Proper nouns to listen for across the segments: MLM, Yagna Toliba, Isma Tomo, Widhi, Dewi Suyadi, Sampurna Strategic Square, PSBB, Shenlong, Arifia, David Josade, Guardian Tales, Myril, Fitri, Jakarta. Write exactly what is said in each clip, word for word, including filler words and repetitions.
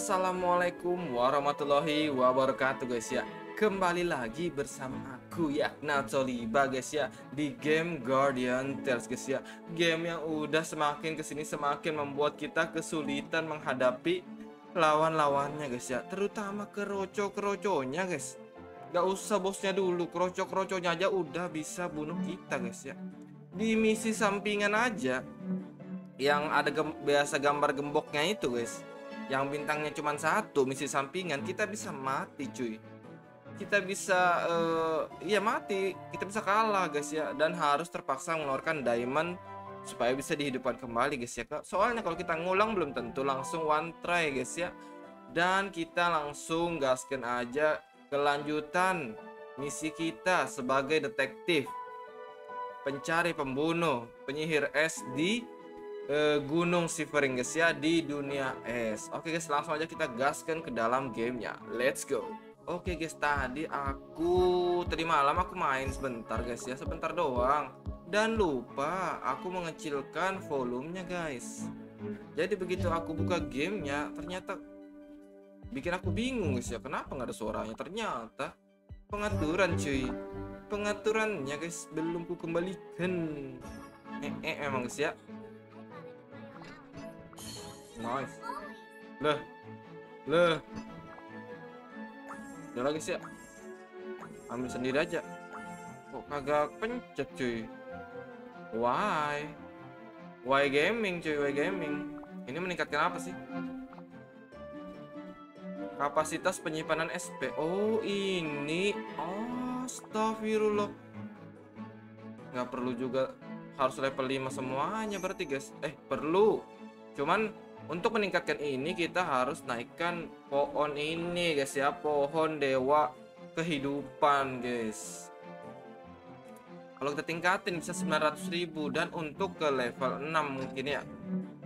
Assalamualaikum warahmatullahi wabarakatuh guys ya. Kembali lagi bersama aku Yagna Toliba guys ya, di game Guardian Tales guys ya. Game yang udah semakin kesini semakin membuat kita kesulitan menghadapi lawan-lawannya guys ya. Terutama keroco-keroconya guys. Gak usah bosnya dulu, keroco-keroconya aja udah bisa bunuh kita guys ya. Di misi sampingan aja yang ada biasa gambar gemboknya itu guys, yang bintangnya cuma satu, misi sampingan kita bisa mati cuy, kita bisa uh, ya mati, kita bisa kalah guys ya, dan harus terpaksa mengeluarkan diamond supaya bisa dihidupkan kembali guys ya. Soalnya kalau kita ngulang belum tentu langsung one try guys ya, dan kita langsung gaskan aja kelanjutan misi kita sebagai detektif pencari pembunuh penyihir es di Uh, Gunung Shivering guys ya, di dunia es. Oke okay, guys, langsung aja kita gaskan ke dalam gamenya. Let's go. Oke okay, guys, tadi aku tadi malam aku main sebentar guys ya, sebentar doang, dan lupa aku mengecilkan volumenya guys. Jadi begitu aku buka gamenya ternyata bikin aku bingung guys ya, kenapa nggak ada suaranya. Ternyata pengaturan cuy, pengaturannya guys belum ku kembalikan. Eh, eh emang guys ya. Nice. Leh. Leh. Udah lagi sih ya. Ambil sendiri aja. Kok kagak pencet cuy. Why? Why gaming cuy, why gaming. Ini meningkatkan apa sih? Kapasitas penyimpanan S P. Oh ini. Astagfirullah. Nggak perlu juga harus level lima semuanya berarti guys. Eh perlu. Cuman untuk meningkatkan ini kita harus naikkan pohon ini guys ya, pohon dewa kehidupan guys. Kalau kita tingkatin bisa sembilan ratus ribu, dan untuk ke level enam mungkin ya.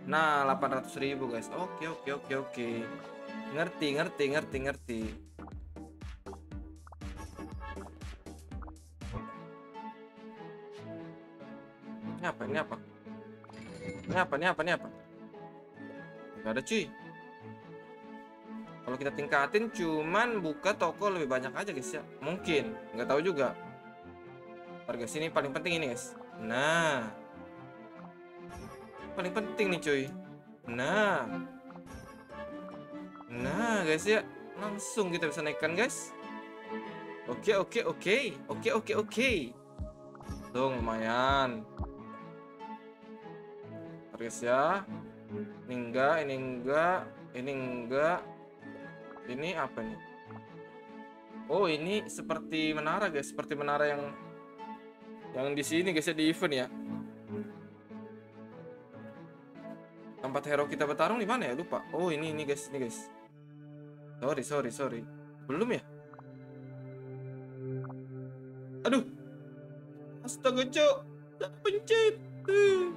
Nah, delapan ratus ribu guys. Oke oke oke oke. Ngerti ngerti ngerti ngerti. Ini apa? Ini apa? Ini apa? Ini apa? Ini apa? Gak ada cuy. Kalau kita tingkatin cuman buka toko lebih banyak aja guys ya. Mungkin, nggak tahu juga. Harga sini paling penting ini guys. Nah, paling penting nih cuy. Nah, nah guys ya, langsung kita bisa naikkan guys. Oke oke oke, oke oke oke. Tuh lumayan. Harga ya. Ini enggak, ini enggak, ini enggak. Ini apa nih? Oh, ini seperti menara, guys. Seperti menara yang yang di sini, guys, ya, di event ya. Tempat hero kita bertarung di mana ya? Lupa. Oh, ini ini, guys, ini, guys. Sorry, sorry, sorry. Belum ya? Aduh. Astaga, cok. Tak pencet. Uh.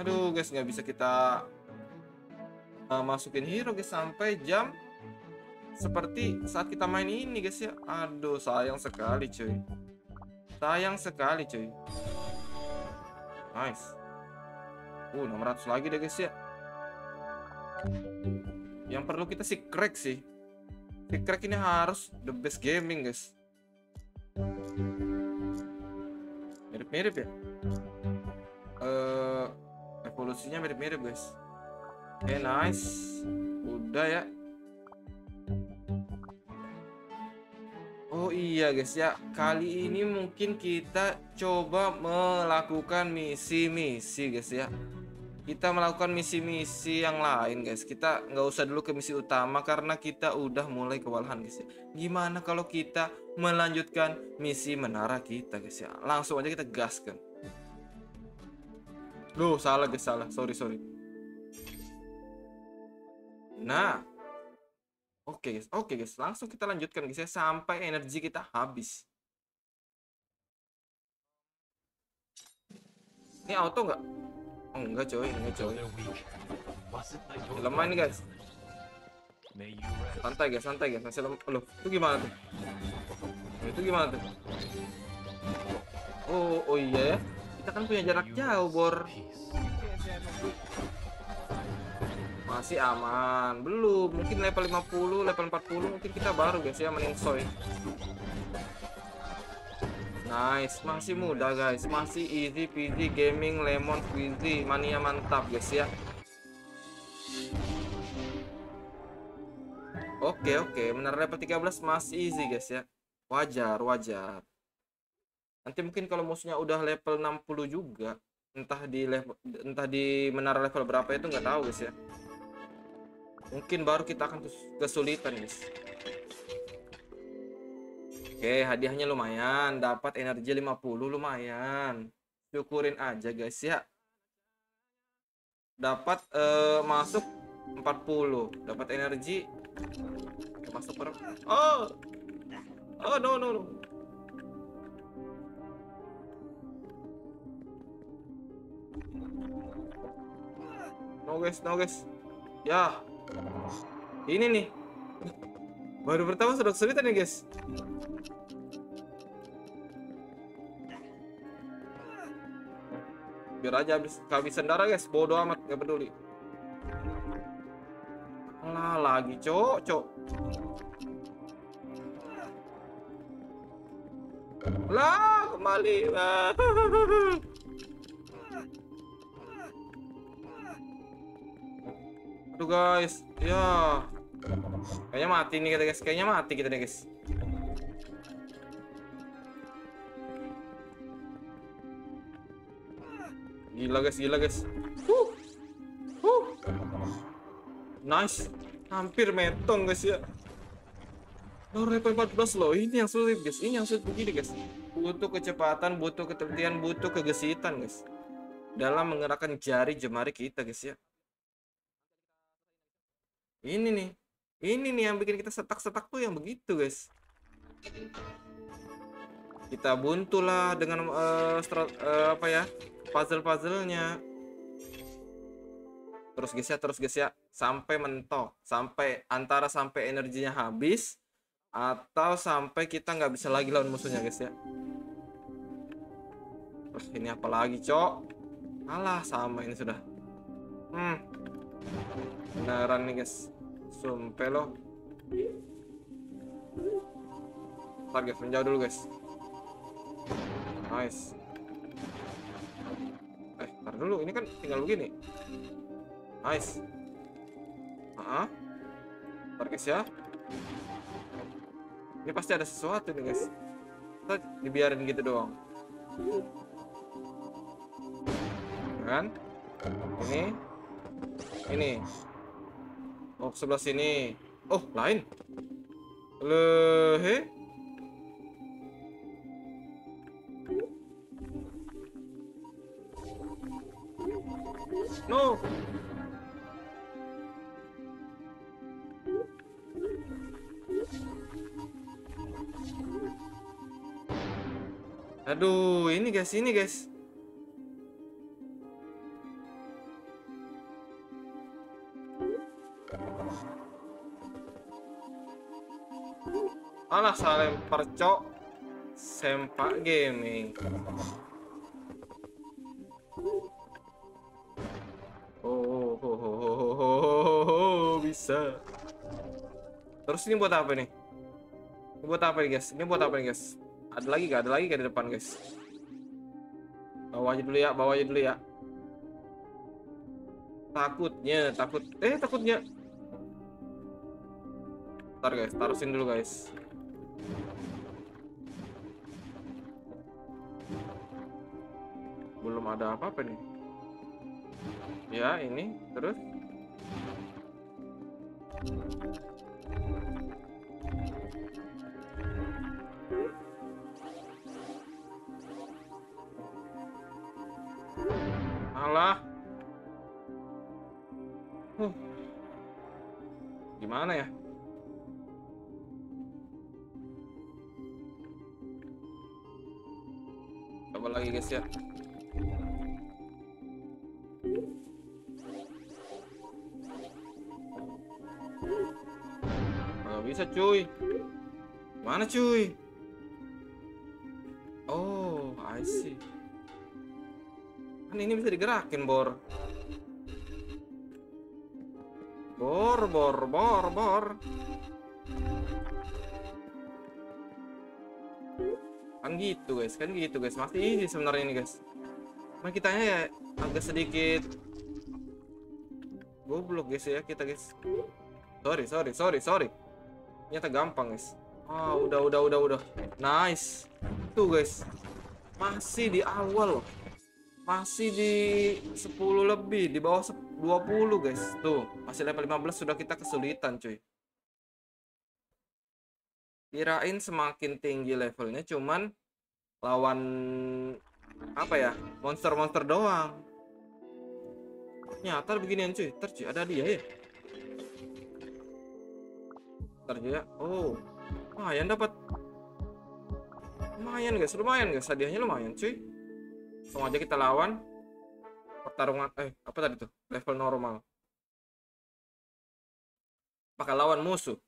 Aduh guys, nggak bisa kita uh, masukin hero guys sampai jam seperti saat kita main ini guys ya. Aduh sayang sekali cuy, sayang sekali cuy. Nice. Uh enam ratus lagi deh guys ya. Yang perlu kita si crack sih, si crack ini harus the best gaming guys. Mirip-mirip ya. Uh, evolusinya mirip-mirip guys. Oke okay, nice. Udah ya. Oh iya guys ya, kali ini mungkin kita coba melakukan misi-misi guys ya. Kita melakukan misi-misi yang lain guys. Kita nggak usah dulu ke misi utama karena kita udah mulai kewalahan guys ya. Gimana kalau kita melanjutkan misi menara kita guys ya. Langsung aja kita gaskan. Loh, salah guys, salah. Sorry, sorry. Nah. Oke okay, guys, oke okay, guys. Langsung kita lanjutkan guys ya, sampai energi kita habis. Ini auto nggak? Oh, enggak coy, enggak coy. Lemah ini guys. Santai guys, santai guys. Masih lemah. Loh, itu gimana tuh? Itu gimana tuh? Oh, oh iya ya. Kita kan punya jarak jauh, Bor. Masih aman. Belum, mungkin level lima puluh, level empat puluh mungkin kita baru guys ya meninsoy. Nice, masih muda guys, masih easy peasy gaming lemon squeezy, mania mantap guys ya. Oke oke, benar level tiga belas masih easy guys ya. Wajar wajar. Nanti mungkin kalau musuhnya udah level enam puluh juga, entah di level entah di menara level berapa itu nggak tahu guys ya. Mungkin baru kita akan kesulitan guys. Oke, hadiahnya lumayan, dapat energi lima puluh lumayan. Syukurin aja guys ya. Dapat eh, masuk empat puluh, dapat energi masuk per. Oh. Oh no no no. No guys, no guys. Ya. Ini nih. Baru pertama sudah kesulitan nih guys. Biar aja habis kehabisan darah guys, bodoh amat, nggak peduli. Lah lagi cok cok. Lah kembali. Aduh guys, ya. Kayaknya mati nih kita guys, kayaknya mati kita nih guys. Gila guys, gila guys. Huh. Huh. Nice. Hampir metong guys ya. Loh, level empat belas loh, ini yang sulit guys, ini yang sulit begini guys. Butuh kecepatan, butuh ketelitian, butuh kegesitan guys. Dalam menggerakkan jari jemari kita guys ya. Ini nih. Ini nih yang bikin kita setak-setak tuh yang begitu guys. Kita buntu lah dengan uh, strat, uh, apa ya puzzle-puzzlenya. Terus guys ya, terus guys ya, sampai mentok, sampai antara sampai energinya habis atau sampai kita nggak bisa lagi lawan musuhnya guys ya. Terus ini apa lagi cok? Alah sama ini sudah. Hmm, beneran nih guys. Sumpah lo. Ntar guys, menjauh dulu guys. Nice. Eh, ntar dulu, ini kan tinggal begini. Nice. Hah? Ntar guys ya. Ini pasti ada sesuatu nih guys. Kita dibiarin gitu doang. Kan? Ini. Ini. Oh, sebelah sini. Oh, lain. Lehe. No. Aduh, ini guys, ini guys. Alah, saya lempar cok. Sempak gaming. Oh, oh, oh, oh, oh, oh, oh, bisa. Terus ini buat apa nih? Ini buat apa nih guys? Ini buat apa nih guys? Ada lagi gak? Ada lagi gak di depan guys? Bawa aja dulu ya, bawa aja dulu ya. Takutnya, takut. Eh, takutnya. Ntar guys, taruhin dulu guys. Belum ada apa-apa nih. Ya, ini terus. Alah. Huh. Gimana ya? Coba lagi guys ya. Bisa cuy, mana cuy? Oh, I see. Kan ini bisa digerakin bor. Bor, bor, bor, bor. Kan gitu guys, kan gitu guys. Masih easy sebenarnya ini guys. Nah kitanya ya agak sedikit goblok guys ya kita guys. Sorry, sorry, sorry, sorry. Nyata gampang guys. Ah, oh, udah, udah, udah, udah. Nice. Tuh guys. Masih di awal. Masih di sepuluh lebih, di bawah dua puluh guys. Tuh, masih level lima belas sudah kita kesulitan, cuy. Kirain semakin tinggi levelnya cuman lawan apa ya, monster-monster doang, nyata beginian cuy. Tercuy ada dia ya, tercuy ya. Oh lumayan, dapat lumayan guys, lumayan guys, hadiahnya lumayan cuy. Langsung aja kita lawan pertarungan eh apa tadi tuh, level normal bakal lawan musuh.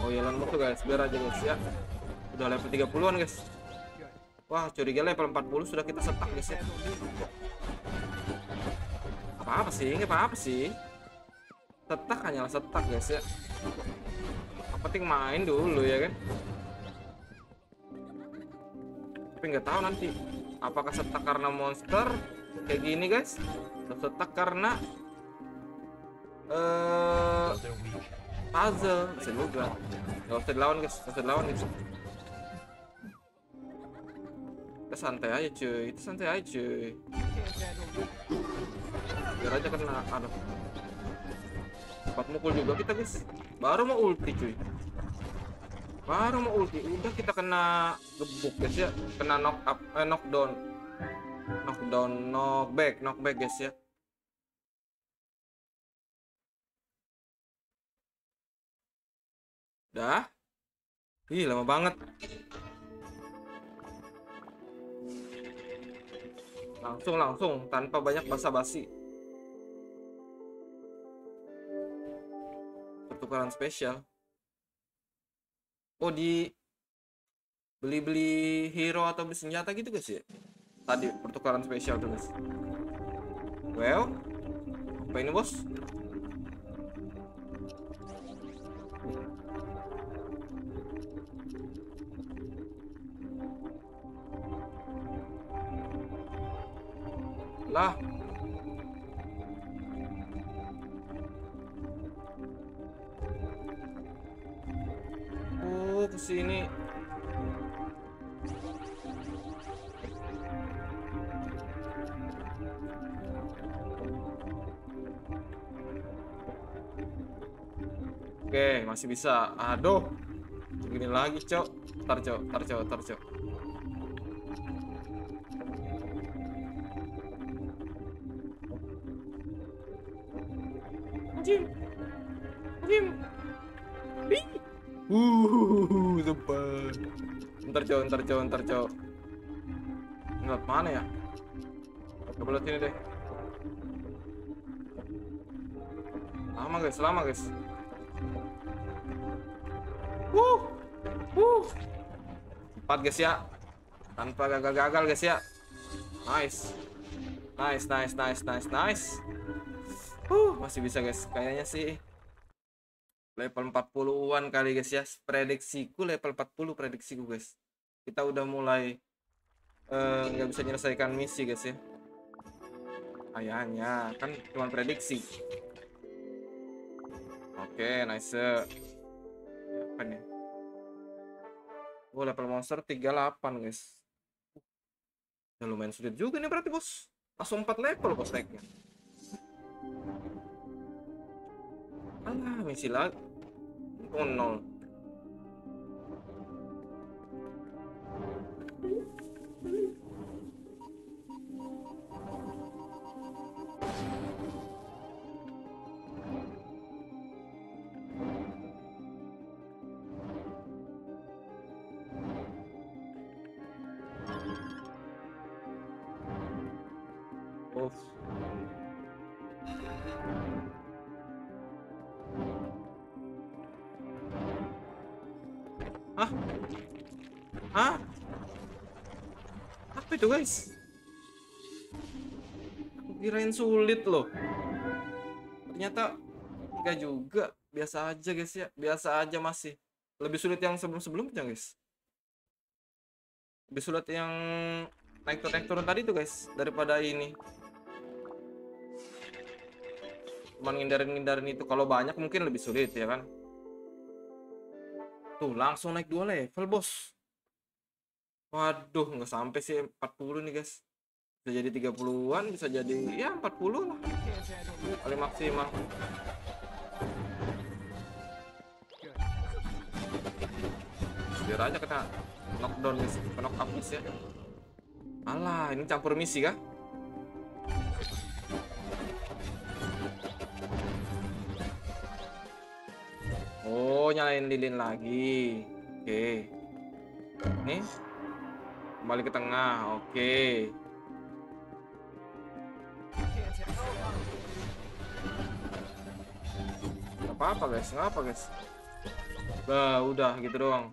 Oh iya, lawan musuh guys, biar aja guys ya. Udah level tiga puluhan guys. Wah, curiga level empat puluh sudah kita setak guys ya. Apa-apa sih, nggak apa-apa sih. Setak hanyalah setak guys ya. Yang penting main dulu ya kan. Tapi nggak tahu nanti apakah setak karena monster kayak gini guys, atau setak karena eh uh... puzzle. Bisa juga. Gak usah dilawan guys, gak usah dilawan guys. Kita santai aja cuy, kita santai aja cuy. Biar aja kena, aduh. Cepat mukul juga kita guys. Baru mau ulti cuy. Baru mau ulti, udah kita kena gebuk guys ya. Kena knock up, eh knockdown. Knockdown, knockback, knockback guys ya. Dah, ih lama banget. Langsung langsung tanpa banyak basa-basi. Pertukaran spesial. Oh di beli-beli hero atau beli senjata gitu guys ya. Tadi pertukaran spesial tuh guys. Well, apa ini bos? Lah oh kesini oke masih bisa. Aduh begini lagi cok, tar cok, tar cok, tar cok. Jim, Jim, wih, wuh, sempat. Ntar cow, ntar cow, ntar cow. Nggak mana ya? Kebelet sini deh. Lama guys, lama guys. Wuh, wuh. Cepat guys ya, tanpa gagal-gagal guys ya. Nice, nice, nice, nice, nice, nice. Uh, masih bisa guys, kayaknya sih level empat puluhan kali guys ya. Prediksiku level empat puluh, prediksiku guys. Kita udah mulai nggak uh, bisa menyelesaikan misi guys ya. Kayaknya kan cuma prediksi. Oke, okay, nice. Apa nih? Oh, level monster tiga puluh delapan guys. Udah lumayan sulit juga nih berarti bos. Langsung empat level bos naiknya. Alah, misi lagi. Oh, nol. Oops. Hah? Hah? Apa itu guys? Aku Kirain sulit loh. Ternyata enggak juga. Biasa aja guys ya. Biasa aja masih. Lebih sulit yang sebelum-sebelumnya guys. Lebih sulit yang naik turun, naik turun tadi tuh guys. Daripada ini. Cuman ngindarin-ngindarin itu. Kalau banyak mungkin lebih sulit ya kan. Tuh langsung naik dua level bos. Waduh, nggak sampai sih empat puluh nih guys. Bisa jadi tiga puluhan, bisa jadi ya empat puluh lah paling maksimal. Biar aja kena knockdown guys, knock up guys ya. Alah, ini campur misi kah? Oh, nyalain lilin lagi. Oke okay. Nih kembali ke tengah. Oke okay. Gak apa-apa guys, gak apa guys. Bah, udah gitu doang.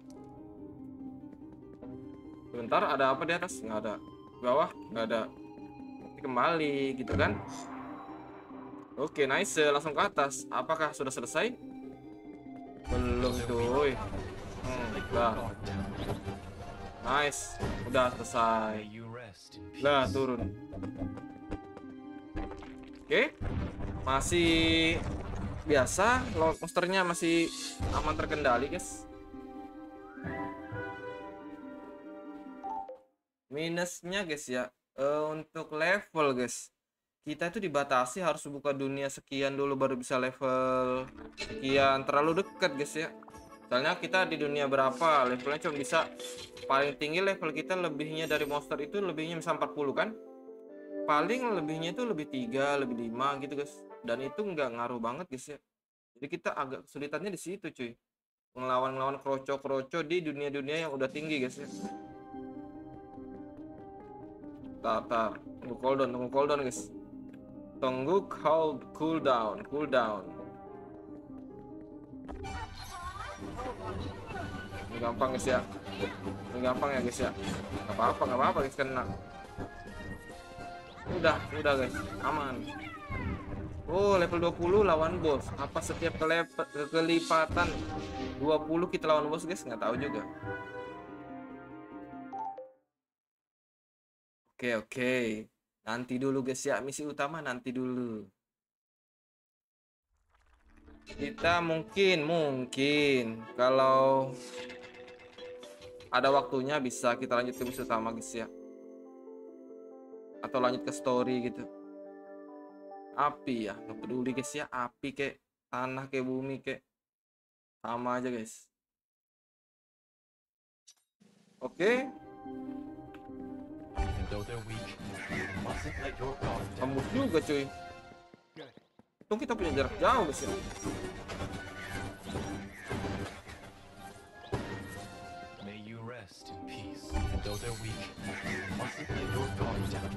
Bentar, ada apa di atas? Gak ada. Bawah? Gak ada. Nanti kembali gitu kan. Oke okay, nice, langsung ke atas. Apakah sudah selesai? Belum tuh. Hmm, lah. Nice, udah selesai. Lah turun. Oke, okay. Masih biasa. Lord monsternya masih aman terkendali, guys. Minusnya, guys ya, uh, untuk level, guys, kita itu dibatasi harus buka dunia sekian dulu baru bisa level sekian. Terlalu dekat, guys ya. Soalnya kita di dunia berapa levelnya cuma bisa paling tinggi level kita lebihnya dari monster itu lebihnya bisa empat puluh kan, paling lebihnya itu lebih tiga lebih lima gitu guys, dan itu nggak ngaruh banget guys ya. Jadi kita agak kesulitannya di situ cuy, ngelawan ngelawan kroco kroco di dunia dunia yang udah tinggi guys ya. Tata tunggu cooldown, tunggu cooldown guys, tunggu cooldown, cooldown. Ini gampang guys ya, ini gampang ya guys ya, nggak apa-apa, nggak apa-apa guys, kena. Udah, udah guys, aman. Oh level dua puluh lawan bos. Apa setiap kelep kelipatan dua puluh kita lawan bos guys? Nggak tahu juga. Oke oke, nanti dulu guys ya, misi utama nanti dulu. Kita mungkin mungkin kalau ada waktunya bisa kita lanjut ke misi utama guys ya, atau lanjut ke story gitu. Api ya nggak peduli guys ya, api kayak tanah kayak bumi kayak sama aja guys. Oke, tembus juga cuy. Untung kita punya jarak jauh guys ya. May you rest in peace. Even though they're weak, mustn't let your guard down.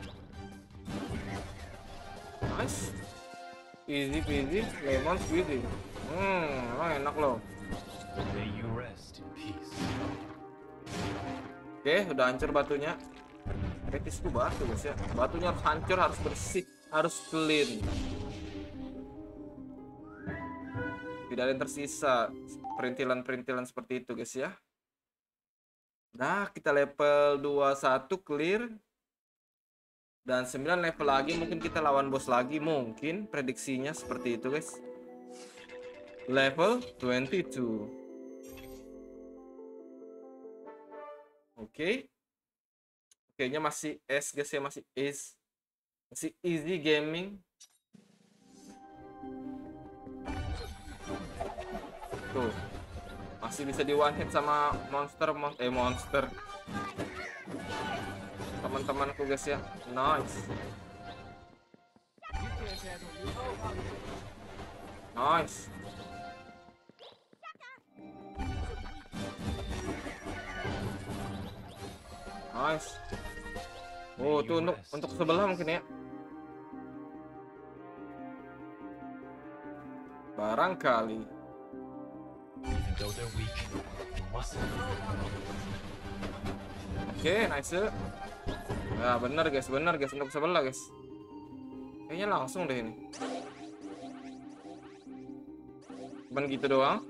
Nice, easy peasy, lemon squeezy. Hmm, oh, enak loh. May you rest in peace. Oke, okay, udah hancur batunya. Kritis tuh batu guys ya. Batunya harus hancur, harus bersih, harus clean. Tidak ada yang tersisa perintilan-perintilan seperti itu guys ya. Nah kita level dua puluh satu clear. Dan sembilan level lagi mungkin kita lawan bos lagi. Mungkin prediksinya seperti itu guys. Level dua puluh dua. Oke. Kayaknya masih S guys ya. Masih easy. Masih easy gaming. Tuh. Masih bisa di one hit sama monster mon eh monster. Teman-temanku guys ya. Nice. Nice. Nice. Oh, tuh untuk untuk sebelah mungkin ya. Barangkali. Oke, okay, nice. Nah, bener guys, bener guys, untuk sebelah guys. Oke, Kayaknya langsung deh ini. Cuman gitu doang. Apa,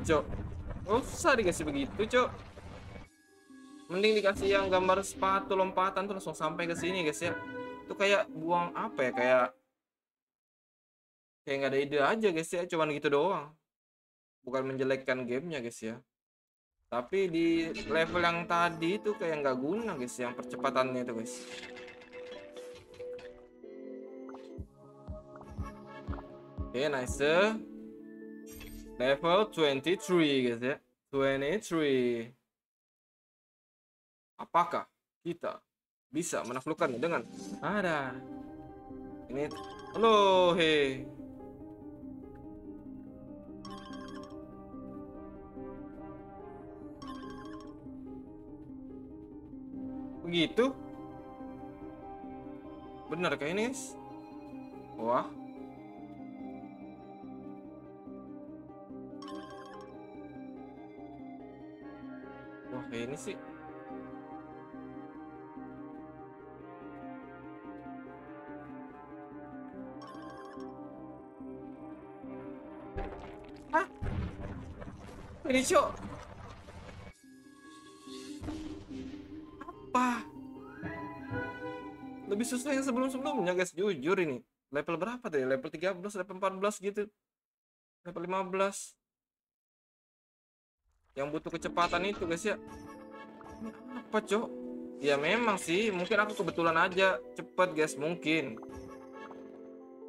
Cok? Nggak usah dikasih begitu, Cok. Mending dikasih yang gambar sepatu lompatan tuh langsung sampai ke sini, guys ya. Itu kayak buang apa ya? Kayak kayak nggak ada ide aja, guys ya. Cuman gitu doang. Bukan menjelekkan gamenya, guys ya. Tapi di level yang tadi itu kayak nggak guna, guys. Yang percepatannya itu, guys. Oke, okay, nice. Level dua puluh tiga, guys ya. dua puluh tiga. Apakah kita bisa menaklukkannya dengan ada ini? Halo, hei, begitu benar kayak ini, guys. Wah, wah, kayak ini sih. Hah? Ini, Cok. Apa? Lebih susah yang sebelum-sebelumnya, guys. Jujur ini. Level berapa tadi? Level tiga belas, level empat belas gitu. Level lima belas. Yang butuh kecepatan itu, guys ya. Apa, Cok? Ya memang sih, mungkin aku kebetulan aja cepat, guys, mungkin.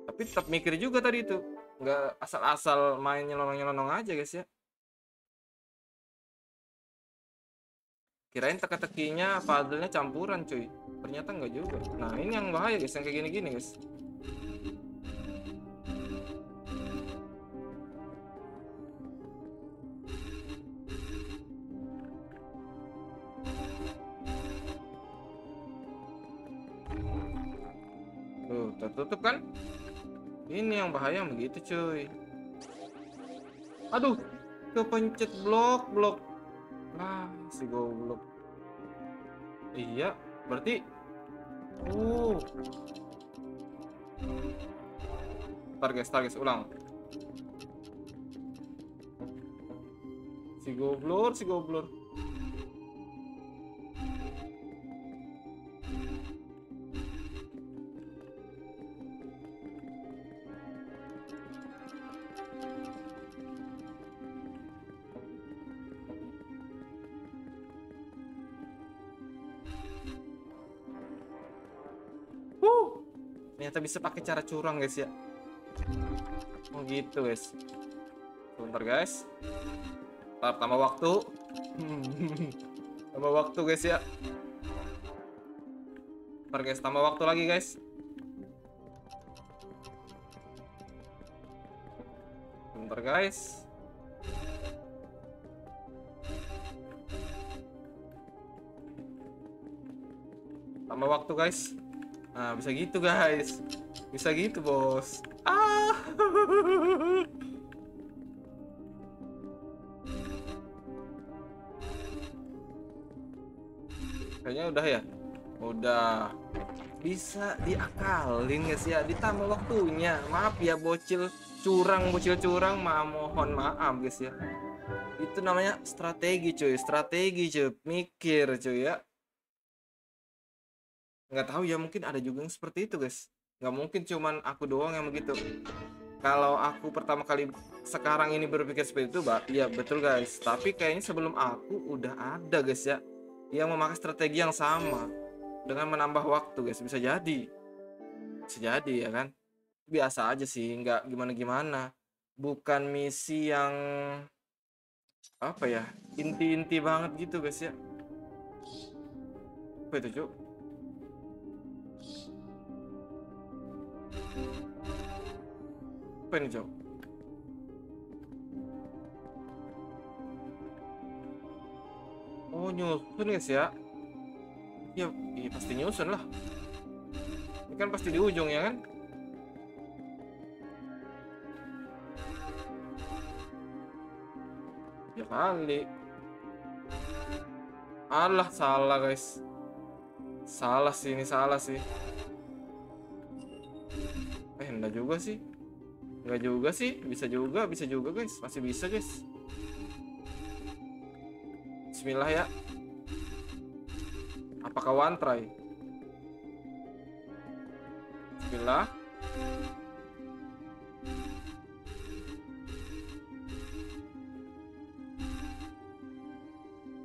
Tapi tetap mikir juga tadi itu. Nggak asal-asal main nyelonong-nyelonong aja, guys ya. Kirain teka-tekinya puzzle-nya campuran, cuy. Ternyata nggak juga. Nah, ini yang bahaya, guys, yang kayak gini-gini, guys. Tuh, tertutup kan? Ini yang bahaya begitu, cuy. Aduh, kepencet blok-blok. Nah, si goblok. Iya, berarti. Uh. Target, target, ulang. Si goblok, si goblok. Ternyata bisa pakai cara curang, guys ya. Oh gitu, guys. Bentar, guys. Bentar, tambah waktu. Tambah waktu, guys ya. Bentar, guys, tambah waktu lagi, guys. Bentar, guys. Tambah waktu, guys. Nah, bisa gitu, guys. Bisa gitu, bos. Ah. Kayaknya udah ya. Udah. Bisa diakalin, guys ya. Ditambah waktunya. Maaf ya, bocil curang, bocil curang. Ma, mohon maaf, guys ya. Itu namanya strategi, cuy. Strategi, cuy. Mikir, cuy ya. Nggak tahu ya, mungkin ada juga yang seperti itu, guys. Nggak mungkin cuman aku doang yang begitu. Kalau aku pertama kali sekarang ini berpikir seperti itu, Mbak, ya betul, guys. Tapi kayaknya sebelum aku udah ada, guys ya, yang memakai strategi yang sama dengan menambah waktu, guys. Bisa jadi, bisa jadi ya kan. Biasa aja sih, nggak gimana-gimana. Bukan misi yang apa ya, inti-inti banget gitu, guys ya. Apa itu, Cuk? Apa ini, Cok? Oh, nyusun, guys ya. Ya, ya pasti nyusun lah. Ini kan pasti di ujung ya kan. Ya kali. Alah, salah guys. Salah sih, ini salah sih. Eh, enggak juga sih. Enggak juga sih, bisa juga, bisa juga guys. Masih bisa guys. Bismillah ya. Apakah one try? Bismillah.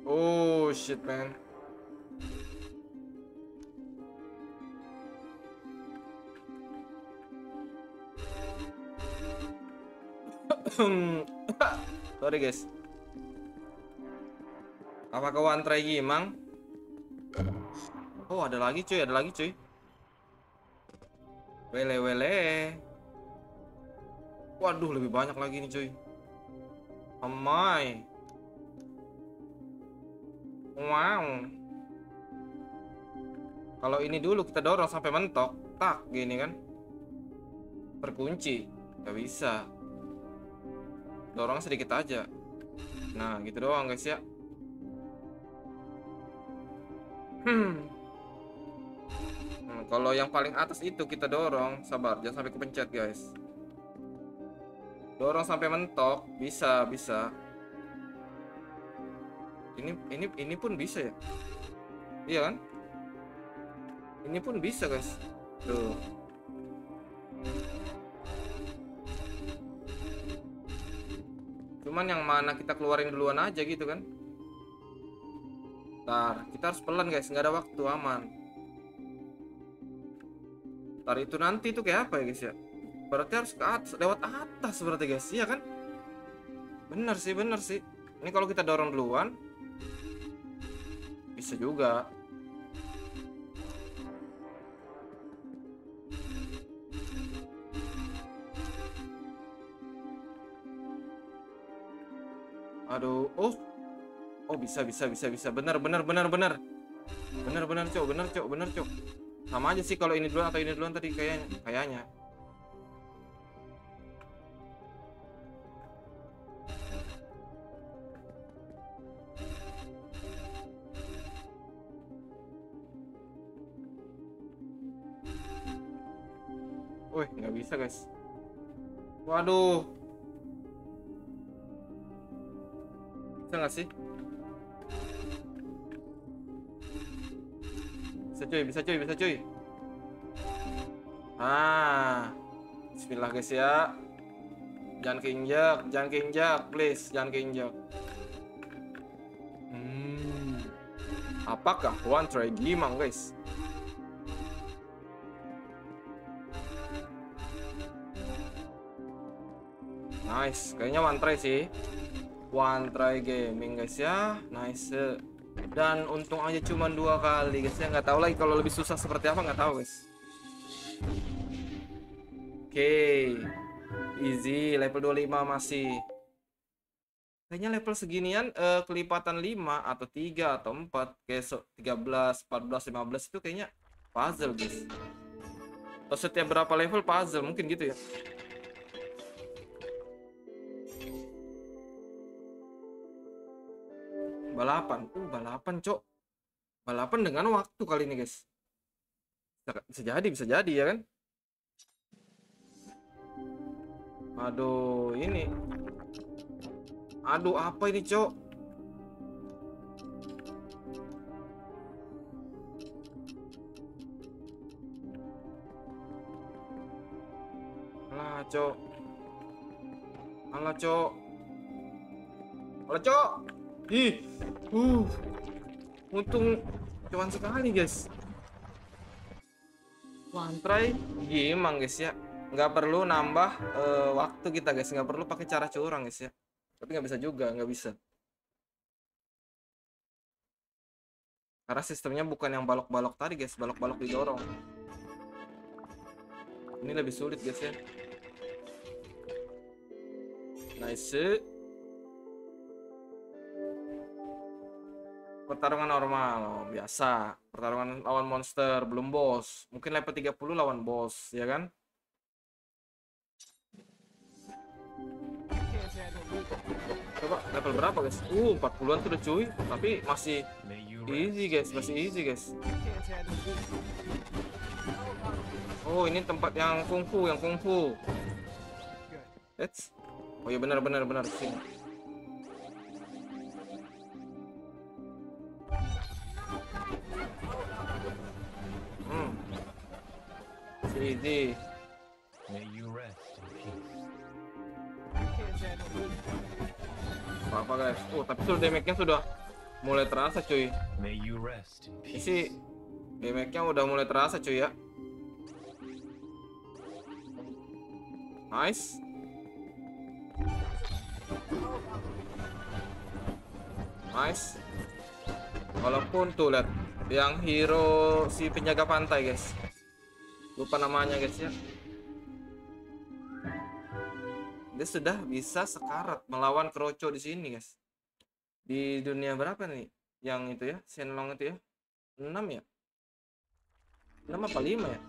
Oh shit man. Sorry guys. Apakah one try gimang? Oh ada lagi cuy, ada lagi cuy. Wele wele. Waduh lebih banyak lagi nih cuy. Amai. Wow. Kalau ini dulu kita dorong sampai mentok, tak gini kan? Terkunci, nggak bisa. Dorong sedikit aja. Nah, gitu doang guys ya. Hmm. Hmm, kalau yang paling atas itu kita dorong, sabar, jangan sampai kepencet guys. Dorong sampai mentok, bisa, bisa. Ini ini ini pun bisa ya. Iya kan? Ini pun bisa guys. Tuh. Cuman yang mana kita keluarin duluan aja gitu kan. Ntar kita harus pelan guys, nggak ada waktu, aman. Ntar itu nanti tuh kayak apa ya guys ya, berarti harus ke atas, lewat atas berarti guys, iya kan? Bener sih, bener sih. Ini kalau kita dorong duluan bisa juga. Aduh, oh, oh bisa bisa bisa bisa, benar benar benar benar, benar benar cok, benar cok, benar cok, sama aja sih kalau ini duluan atau ini duluan tadi kayaknya, kayaknya. Wih nggak bisa guys, waduh. Bisa nggak sih? Bisa cuy, bisa cuy, bisa cuy. Ah, bismillah guys ya. Jangan keinjak, jangan keinjak, please, jangan keinjak. Hmm. Apakah one try gimang guys? Nice, kayaknya one try sih. One try gaming guys ya, nice. Dan untung aja cuman dua kali guys ya, nggak tahu lagi kalau lebih susah seperti apa, nggak tahu guys. Oke, okay. Easy, level dua puluh lima masih. Kayaknya level seginian eh, kelipatan lima atau tiga atau empat, kayak tiga belas, empat belas, lima belas itu kayaknya puzzle guys. Atau setiap berapa level puzzle mungkin gitu ya. Balapan, uh, balapan cok, balapan dengan waktu kali ini guys. Bisa jadi, bisa jadi ya kan. Aduh ini, aduh apa ini cok? Alah cok, alah cok, alah cok. Ih, uh, untung cuman sekali guys. One try gimang guys ya, nggak perlu nambah uh, waktu kita guys, nggak perlu pakai cara curang guys ya. Tapi nggak bisa juga, nggak bisa. Karena sistemnya bukan yang balok-balok tadi guys, balok-balok didorong. Ini lebih sulit guys ya. Nice. Pertarungan normal, oh, biasa. Pertarungan lawan monster, belum bos. Mungkin level tiga puluh lawan bos, ya kan? Coba level berapa guys? Uh, empat puluhan tuh cuy, tapi masih Easy guys, masih easy guys. Oh, ini tempat yang kungfu, yang kungfu. Let's. Oh ya benar benar benar sini. Hmm. Masih easy. Apa-apa guys. Oh, tapi sudah damage-nya sudah mulai terasa cuy. Isi damage-nya udah mulai terasa cuy ya. Nice. Nice. Walaupun tuh lihat yang hero si penjaga pantai guys. Lupa namanya guys ya. Dia sudah bisa sekarat melawan Kroco di sini guys. Di dunia berapa nih yang itu ya, Shenlong itu ya, enam ya, enam apa lima ya,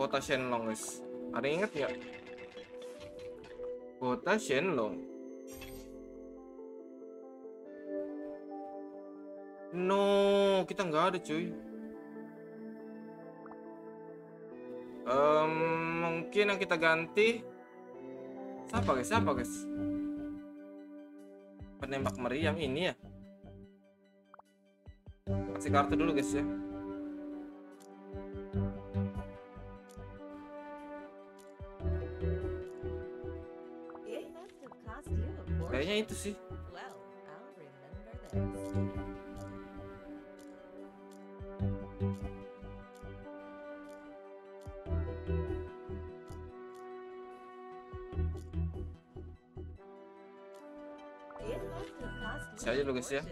kota Shenlong guys. Ada yang ingat ya kota Shenlong? No, kita nggak ada cuy. Um, mungkin yang kita ganti siapa guys? Siapa guys? Penembak meriam ini ya. Kasih kartu dulu guys ya. Kayaknya itu sih. Aja dulu guys ya.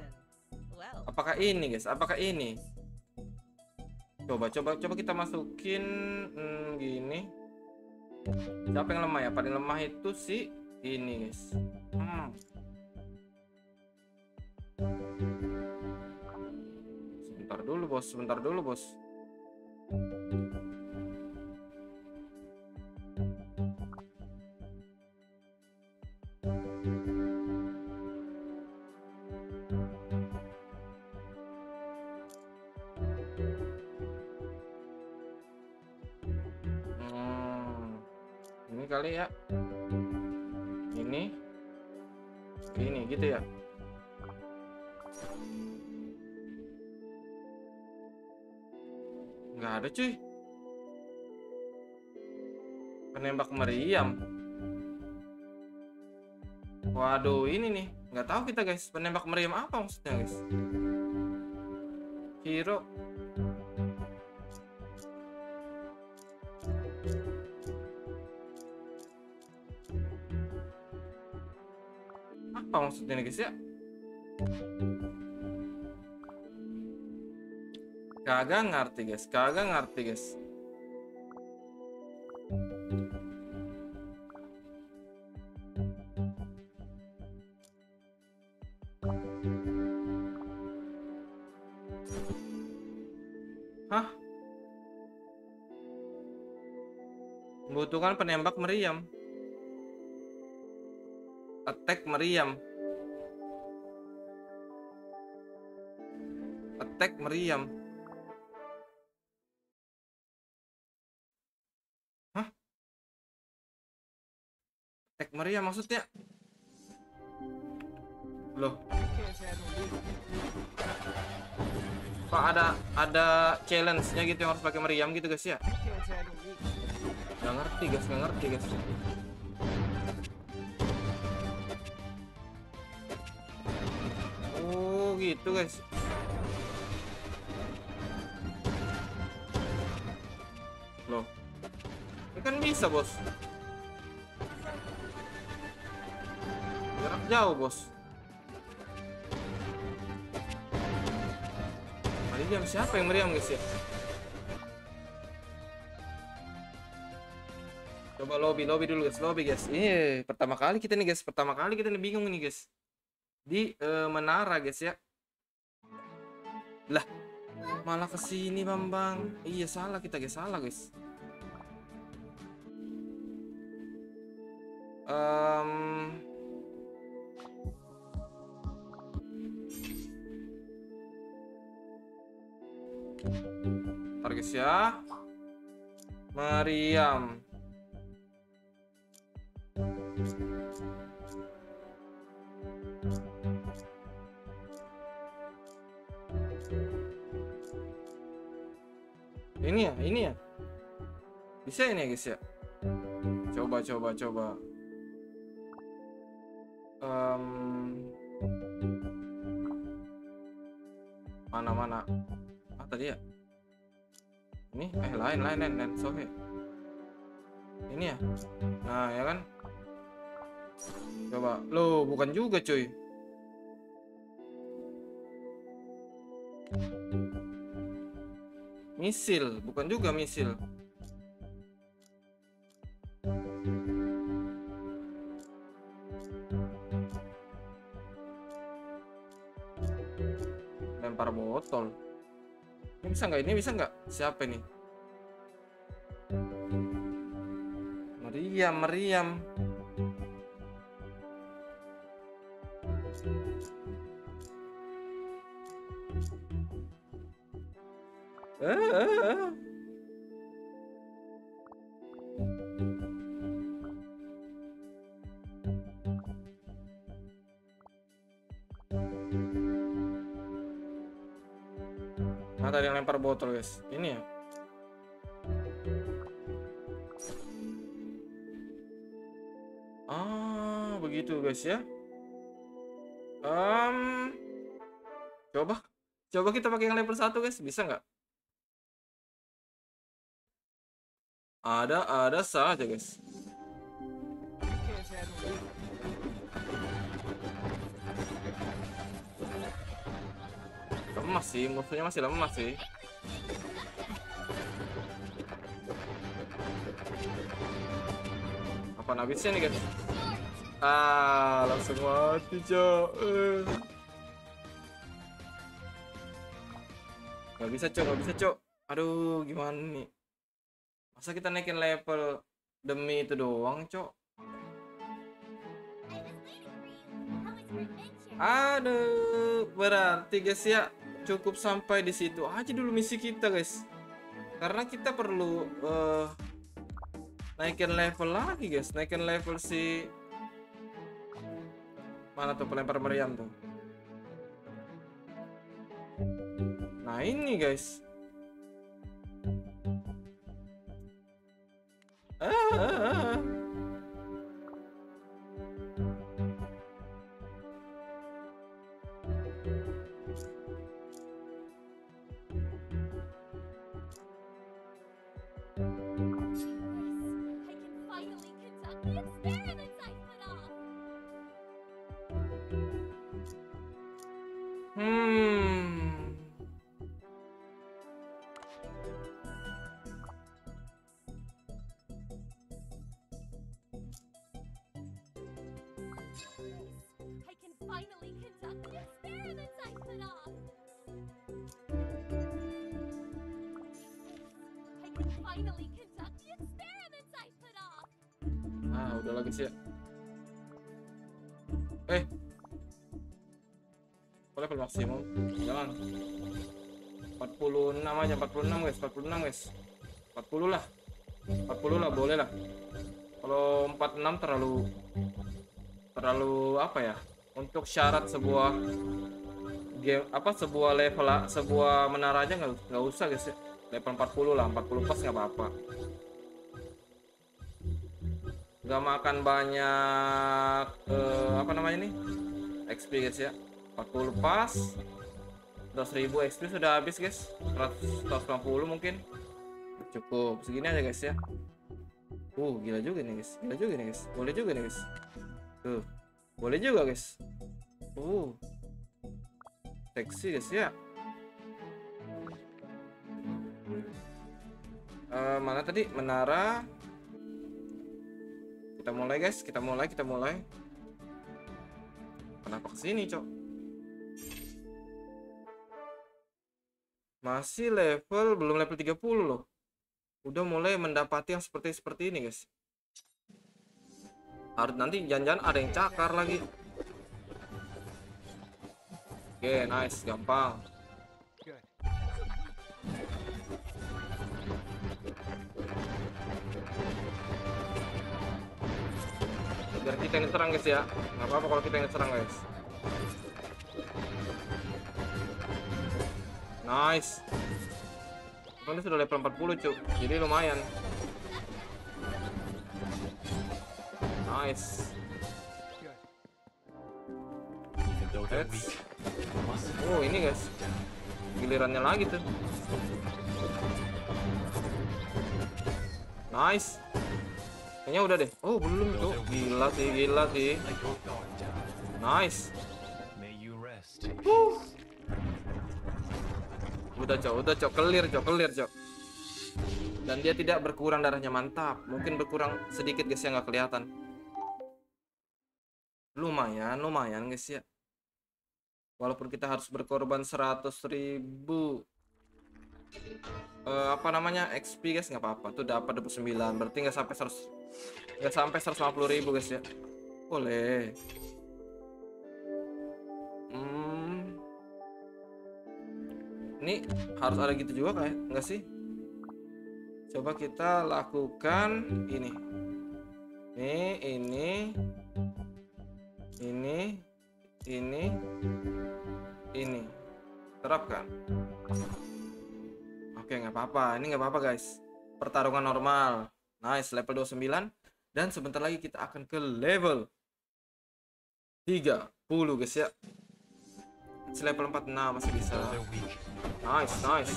Apakah ini guys? Apakah ini? Coba coba coba kita masukin hmm, gini. Siapa yang lemah ya? Paling lemah itu si ini guys. Hmm. Sebentar dulu bos, sebentar dulu bos. Kali ya ini ini gitu ya. Nggak ada cuy penembak meriam. Waduh, ini nih nggak tahu kita guys, penembak meriam apa maksudnya guys. Hero maksudnya guys ya, kagak ngerti guys, kagak ngerti guys. Hah? Membutuhkan penembak meriam, attack meriam. Attack meriam. Hah? Attack meriam maksudnya? Loh. Pak ada ada challenge-nya gitu yang harus pakai meriam gitu guys ya? Nggak ngerti guys, nggak ngerti guys. Oh, gitu guys. Loh, ini kan bisa bos, jarak jauh bos. Meriam, siapa yang meriam guys ya? Coba lobby, lobby dulu guys, lobby guys. Ini pertama kali kita nih guys, pertama kali kita nih bingung nih guys di uh, menara guys ya. Lah, malah kesini Bambang. Iya salah kita guys, salah guys. Um... Ntar guys ya. Mariam. Ini ya, ini ya. Bisa ini ya guys ya. Coba, coba, coba. Um, mana mana? Ah tadi ya. Ini eh lain lain lain lain sorry. Ini ya. Nah ya kan. Coba, loh bukan juga cuy. Misil, bukan juga misil. Lempar botol. Ini bisa nggak? Ini bisa nggak? Siapa ini? Meriam, meriam. Ah. Nah, tadi yang lempar botol, guys. Ini ya. Ah, begitu, guys ya. Um, coba, coba kita pakai yang level satu, guys. Bisa nggak? Ada-ada saja, guys. Lemas sih, musuhnya masih lemas sih. Apa habisnya nih guys? Ah, langsung mati cok. Uh. Gak bisa cok, gak bisa cok. Aduh, gimana nih? Masa kita naikin level demi itu doang, cok? Aduh, berarti guys ya, cukup sampai di situ aja dulu misi kita, guys. Karena kita perlu uh, naikin level lagi, guys. Naikin level si mana tuh pelempar meriam tuh. Nah, ini guys. Ah, ah, ah. Hmm. Ah, udah lagi sih. Eh. Boleh level maksimum. Jangan. empat puluh enam aja, empat puluh enam guys, empat puluh enam guys. empat puluh lah. empat puluh lah boleh lah. Kalau empat puluh enam terlalu terlalu apa ya? Untuk syarat sebuah game apa sebuah level sebuah menara aja nggak nggak usah guys ya. Level empat puluh lah, empat puluh pas nggak apa-apa. Nggak makan banyak eh, apa namanya nih X P guys ya. Empat puluh pas dua ratus ribu X P sudah habis guys. Seratus sembilan puluh mungkin cukup segini aja guys ya. Uh gila juga nih guys, gila juga nih guys, boleh juga nih guys tuh, boleh juga guys. Uh seksi guys ya. Uh, mana tadi menara. Kita mulai guys, kita mulai, kita mulai. Kenapa kesini cok? Masih level, belum level tiga puluh loh. Udah mulai mendapati yang seperti-seperti ini guys. Harus nanti jangan-jangan ada yang cakar lagi. Oke, okay, nice, gampang. biar kita yang serang guys ya. Nggak apa-apa kalau kita yang serang guys. Nice. Ini sudah level empat puluh cuk, jadi lumayan. Nice. Heads. Oh ini guys, gilirannya lagi tuh. Nice. Kayaknya udah deh. Oh belum tuh. Gila sih, gila sih. Nice. Huh. Udah cok, udah cok, clear cok, clear cok. Dan dia tidak berkurang darahnya, mantap. Mungkin berkurang sedikit guys ya, nggak kelihatan. Lumayan, lumayan guys ya. Walaupun kita harus berkorban seratus ribu uh, apa namanya X P guys, nggak apa-apa. Tuh dapat dua puluh sembilan, berarti nggak sampai seratus, nggak sampai seratus lima puluh ribu guys ya. Boleh. Hmm. Ini harus ada gitu juga kayak nggak sih? Coba kita lakukan ini. Ini, ini, ini. Ini, ini terapkan. Oke, nggak apa-apa. Ini nggak apa-apa, guys. Pertarungan normal, nice level dua puluh sembilan, dan sebentar lagi kita akan ke level tiga puluh, guys. Ya, si level empat puluh enam masih bisa. Nice, nice.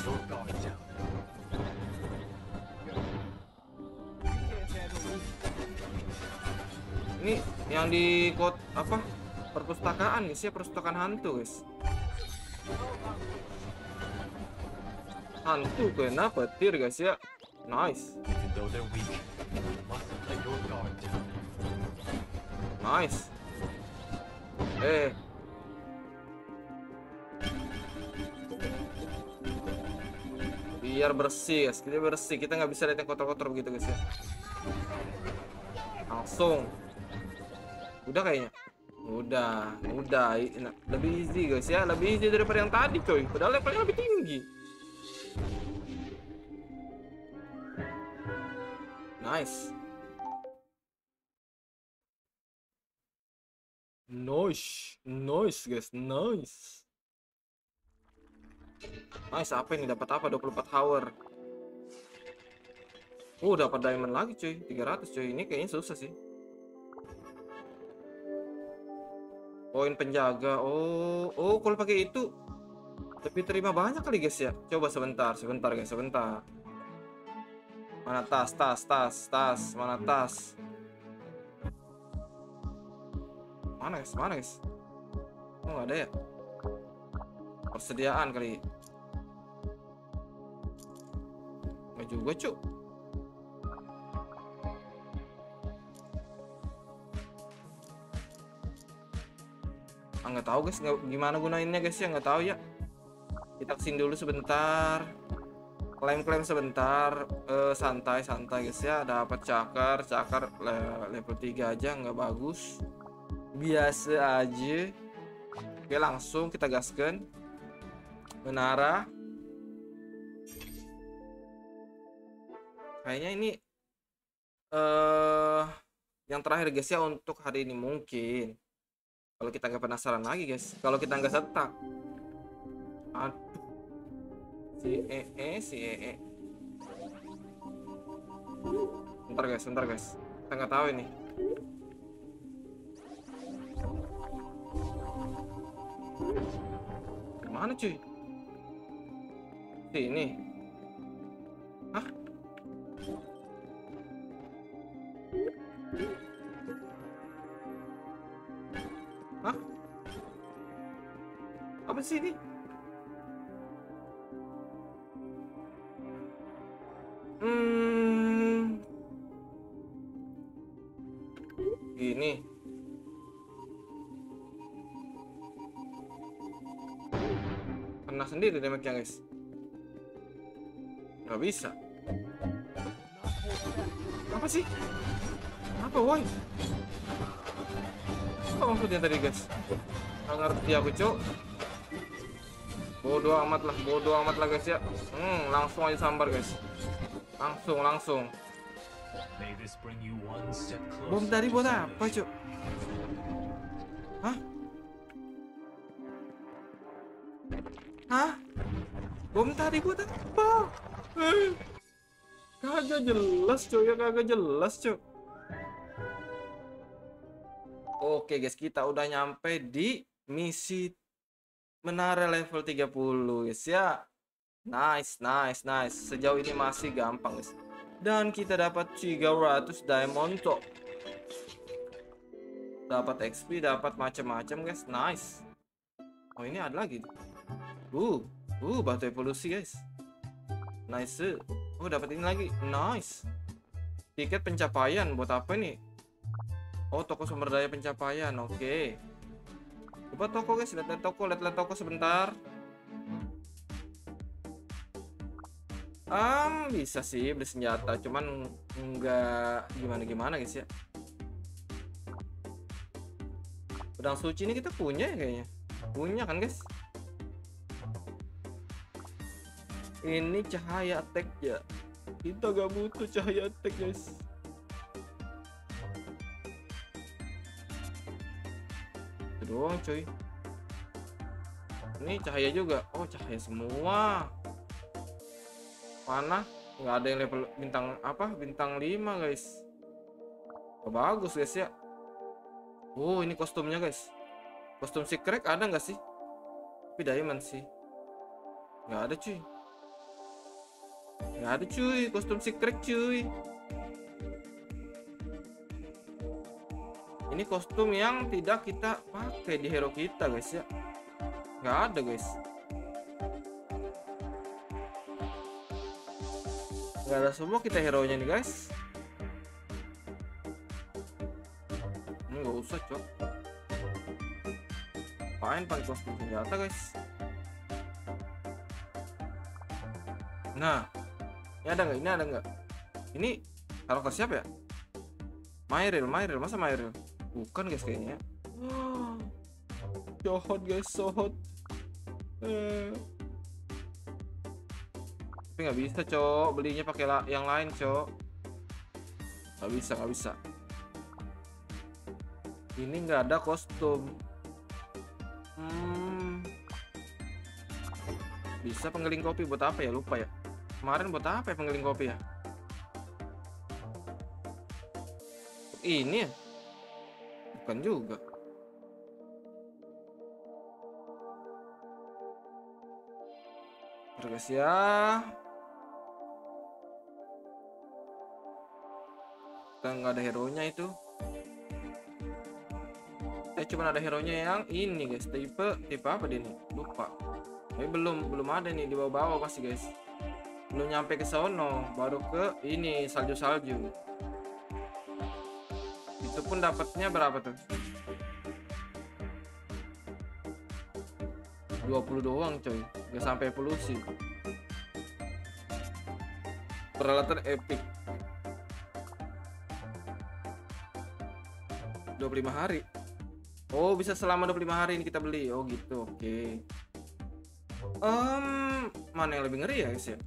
Ini yang di kota apa? Perpustakaan guys ya, perpustakaan hantu guys. Hantu kena petir guys ya. Nice. Nice. Eh. Biar bersih guys, kita bersih. Kita nggak bisa lihat yang kotor-kotor begitu guys ya. Langsung. Udah kayaknya. Udah, udah, lebih easy guys ya, lebih easy daripada yang tadi coy, padahal levelnya lebih tinggi. Nice. Nice, nice guys, nice. Nice, apa ini, dapat apa, dua puluh empat hour. Oh, dapat diamond lagi coy, tiga ratus coy, ini kayaknya susah sih. Poin penjaga. Oh, oh kalau pakai itu tapi terima banyak kali guys ya. Coba sebentar, sebentar guys, sebentar. Mana tas, tas, tas, tas, mana tas? Mana guys, mana guys? Oh, nggak ada ya? Persediaan kali. Nggak juga, cuk. Nggak tahu guys, nggak, gimana gunainnya guys ya, nggak tahu ya. Kita kesini dulu sebentar, klaim-klaim sebentar, eh, santai-santai guys ya. Dapat cakar, cakar level tiga aja nggak bagus, biasa aja. Oke langsung kita gaskan menara. Kayaknya ini eh yang terakhir guys ya untuk hari ini mungkin. Kalau kita nggak penasaran lagi guys, kalau kita nggak setak. Aduh. Si ee, si ee. Bentar guys, bentar guys. Kita nggak tahu ini. Gimana cuy? Sini. Hah? Hah? Apa sih ini? Hmm. Gini. Kena sendiri damage-nya guys. Gak bisa. Apa sih? Apa woi? Apa maksudnya tadi guys? Nggak ngerti aku cok. Bodoh amat lah, bodoh amat lah guys ya. Hmm, langsung aja sambar guys. Langsung, langsung. Bom tadi buat apa, Cuk? Hah? Hah? Bom tadi buat apa? Eh. Kagak jelas, Cuk. Ya kagak jelas, Cuk. Oke, guys, kita udah nyampe di misi menara level tiga puluh, guys ya. Nice, nice, nice. Sejauh ini masih gampang, guys. Dan kita dapat tiga ratus diamond, cok. Dapat X P, dapat macam-macam, guys. Nice. Oh, ini ada lagi. Uh, uh, batu evolusi, guys. Nice. Oh, dapat ini lagi. Nice. Tiket pencapaian buat apa nih? Oh, toko sumber daya pencapaian. Oke. Okay. Coba toko, guys. Lihat-lihat toko, lihat-lihat toko sebentar. Um, bisa sih beli senjata, cuman nggak gimana-gimana, guys ya. Pedang suci ini kita punya ya, kayaknya. Punya kan, guys? Ini cahaya attack ya. Kita gak butuh cahaya attack, guys. Itu doang, cuy. Ini cahaya juga. Oh, cahaya semua. Mana nggak ada yang level bintang apa bintang lima, guys. Oh, bagus, guys ya. Oh, ini kostumnya, guys. Kostum si Crack ada nggak sih? Tapi diamond sih nggak ada, cuy. Nggak ada, cuy, kostum si Crack, cuy. Ini kostum yang tidak kita pakai di hero kita, guys ya. Nggak ada, guys. Gak ada semua kita hero nya nih, guys. Ini gak usah, cok. Pain pakai kostum senjata, guys. Nah, ini ada nggak? Ini ada nggak? Ini kalau ke siapa ya? Myril, Myril, masa Myril? Bukan, guys, kayaknya. So hot, guys, so hot. Eh. Tapi nggak bisa, cok, belinya pakai la yang lain, cok. Nggak bisa, nggak bisa. Ini nggak ada kostum. Hmm. Bisa penggiling kopi buat apa ya? Lupa ya. Kemarin buat apa ya penggiling kopi ya? Ini ya? Bukan juga. Terus ya. Kita nggak ada hero nya itu. Kita cuma ada hero nya yang ini, guys. Tipe tipe apa dia nih? Lupa. Tapi belum belum ada nih, di bawah-bawah pasti, guys. Belum nyampe ke sono, baru ke ini salju-salju. Itu pun dapatnya berapa tuh? dua puluh doang, coy. Nggak sampai evolusi. Peralatan epic. dua puluh lima hari. Oh, bisa selama dua puluh lima hari ini kita beli. Oh, gitu. Oke. Okay. Um, mana yang lebih ngeri ya, guys ya?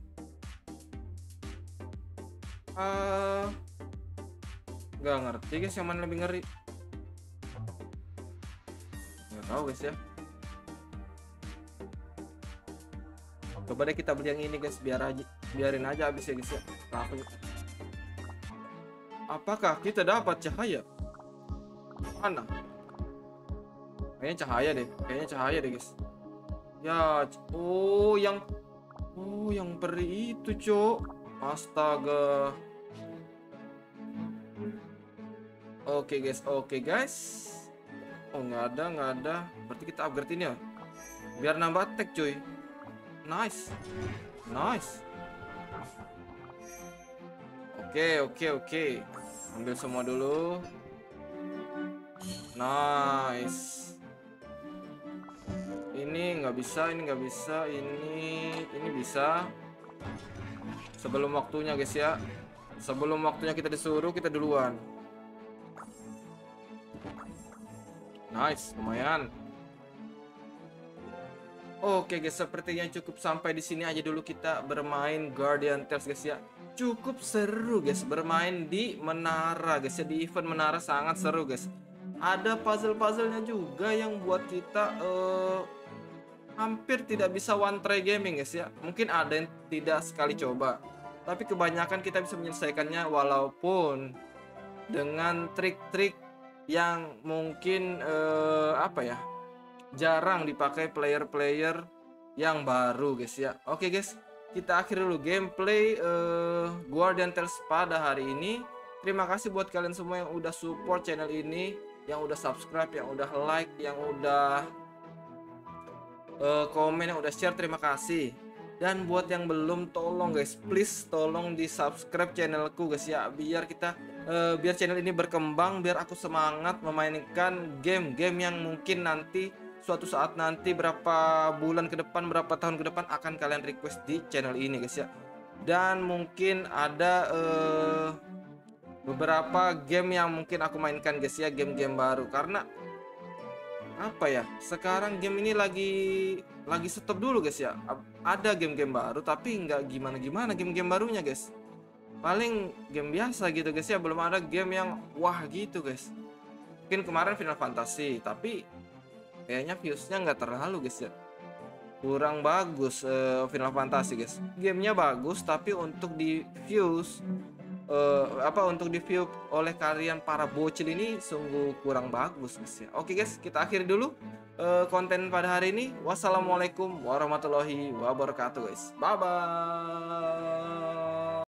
Uh, nggak ngerti, guys, yang mana yang lebih ngeri. Nggak tahu, guys ya. Coba deh kita beli yang ini, guys, biar aja, biarin aja habis ya, guys ya. Langsung. Apakah kita dapat cahaya? Mana? Kayaknya cahaya deh, kayaknya cahaya deh, guys. Ya, oh yang, oh yang peri itu, cok. Astaga. Oke, okay, guys, oke, okay, guys. Oh, nggak ada, nggak ada. Berarti kita upgrade ini ya. Biar nambah attack, cuy. Nice, nice. Oke, okay, oke, okay, oke. Okay. Ambil semua dulu. Nice. Ini nggak bisa, ini nggak bisa, ini ini bisa. Sebelum waktunya, guys ya. Sebelum waktunya kita disuruh, kita duluan. Nice, lumayan. Oke, guys, sepertinya cukup sampai di sini aja dulu kita bermain Guardian Tales, guys ya. cukup seru guys, bermain di menara guys ya, di event menara sangat seru guys. Ada puzzle-puzzlenya juga yang buat kita uh, hampir tidak bisa one try gaming guys ya. Mungkin ada yang tidak sekali coba, tapi kebanyakan kita bisa menyelesaikannya walaupun dengan trik-trik yang mungkin uh, apa ya, jarang dipakai player-player yang baru guys ya. Oke guys, kita akhiri dulu gameplay uh, Guardian Tales pada hari ini. Terima kasih buat kalian semua yang udah support channel ini, yang udah subscribe, yang udah like, yang udah uh, komen, yang udah share. Terima kasih. Dan buat yang belum, tolong guys, please tolong di subscribe channelku guys ya, biar kita uh, biar channel ini berkembang, biar aku semangat memainkan game-game yang mungkin nanti suatu saat nanti, berapa bulan ke depan, berapa tahun ke depan akan kalian request di channel ini guys ya. Dan mungkin ada uh, beberapa game yang mungkin aku mainkan guys ya, game-game baru. Karena apa ya, sekarang game ini lagi lagi stop dulu guys ya. Ada game-game baru tapi nggak gimana-gimana game-game barunya guys, paling game biasa gitu guys ya. Belum ada game yang wah gitu guys. Mungkin kemarin Final Fantasy, tapi kayaknya viewsnya nggak terlalu guys ya, kurang bagus. uh, Final Fantasy guys, gamenya bagus tapi untuk di views uh, apa untuk di view oleh kalian para bocil ini sungguh kurang bagus guys ya. Oke guys, kita akhiri dulu uh, konten pada hari ini. Wassalamualaikum warahmatullahi wabarakatuh guys, bye bye.